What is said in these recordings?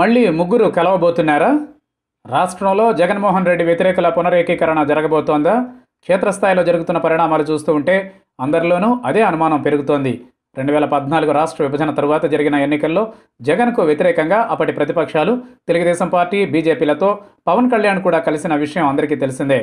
మళ్ళీ ముగ్గురు కలవబోతున్నారా? రాష్ట్రంలో జగన్మోహన్ రెడ్డి వ్యతిరేకుల పునరేకీకరణ జరగబోతోందా? క్షేత్రస్థాయిలో జరుగుతున్న పరిణామాలు చూస్తూ ఉంటే అందరిలోనూ అదే అనుమానం పెరుగుతోంది. 2014 రాష్ట్ర విభజన తరువాత జరిగిన ఎన్నికల్లో జగన్కు వ్యతిరేకంగా అప్పటి ప్రతిపక్షాలు తెలుగుదేశం పార్టీ, బీజేపీలతో పవన్ కళ్యాణ్ కూడా కలిసిన విషయం అందరికీ తెలిసిందే.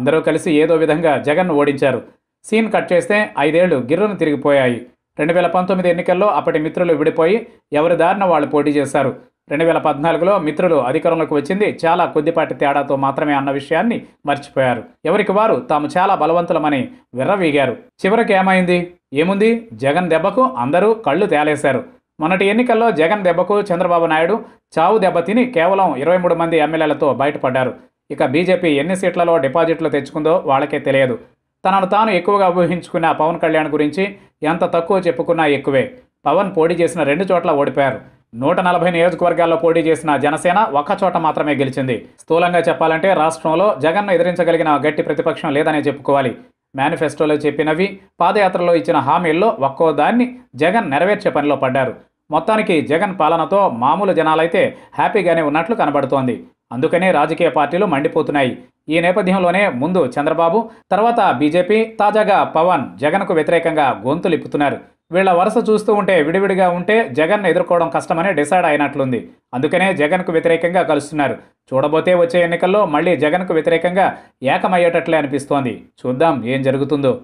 అందరూ కలిసి ఏదో విధంగా జగన్ ఓడించారు. సీన్ కట్ చేస్తే 5 ఏళ్లు గిర్రును తిరిగిపోయాయి. 2019 ఎన్నికల్లో అప్పటి మిత్రులు విడిపోయి ఎవరి దారిన వాళ్ళు పోటీ చేశారు. 2014లో మిత్రులు అధికారంలోకి వచ్చింది చాలా కొద్దిపాటి తేడాతో మాత్రమే అన్న విషయాన్ని మర్చిపోయారు. ఎవరికి వారు తాము చాలా బలవంతులమని విర్రవీగారు. చివరికి ఏమైంది? ఏముంది, జగన్ దెబ్బకు అందరూ కళ్ళు తేలేశారు. మొన్నటి ఎన్నికల్లో జగన్ దెబ్బకు చంద్రబాబు నాయుడు చావు దెబ్బ తిని కేవలం 23 మంది ఎమ్మెల్యేలతో బయటపడ్డారు. ఇక బీజేపీ ఎన్ని సీట్లలో డిపాజిట్లు తెచ్చుకుందో వాళ్ళకే తెలియదు. తనను తాను ఎక్కువగా ఊహించుకున్న పవన్ కళ్యాణ్ గురించి ఎంత తక్కువ చెప్పుకున్నా ఎక్కువే. పవన్ పోటీ చేసిన 2 చోట్ల ఓడిపోయారు. 140 నియోజకవర్గాల్లో పోటీ చేసిన జనసేన ఒక్కచోట మాత్రమే గెలిచింది. స్థూలంగా చెప్పాలంటే రాష్ట్రంలో జగన్ను ఎదిరించగలిగిన గట్టి ప్రతిపక్షం లేదనే చెప్పుకోవాలి. మేనిఫెస్టోలో చెప్పినవి, పాదయాత్రలో ఇచ్చిన హామీల్లో ఒక్కో దాన్ని జగన్ నెరవేర్చే పనిలో పడ్డారు. మొత్తానికి జగన్ పాలనతో మామూలు జనాలైతే హ్యాపీగానే ఉన్నట్లు కనబడుతోంది. అందుకనే రాజకీయ పార్టీలు మండిపోతున్నాయి. ఈ నేపథ్యంలోనే ముందు చంద్రబాబు, తర్వాత బీజేపీ, తాజాగా పవన్ జగన్కు వ్యతిరేకంగా గొంతులిప్పుతున్నారు. వీళ్ళ వరుస చూస్తూ ఉంటే విడివిడిగా ఉంటే జగన్ ఎదుర్కోవడం కష్టమని డిసైడ్ అయినట్లుంది. అందుకనే జగన్కు వ్యతిరేకంగా కలుస్తున్నారు. చూడబోతే వచ్చే ఎన్నికల్లో మళ్ళీ జగన్కు వ్యతిరేకంగా ఏకమయ్యేటట్లే అనిపిస్తోంది. చూద్దాం ఏం జరుగుతుందో.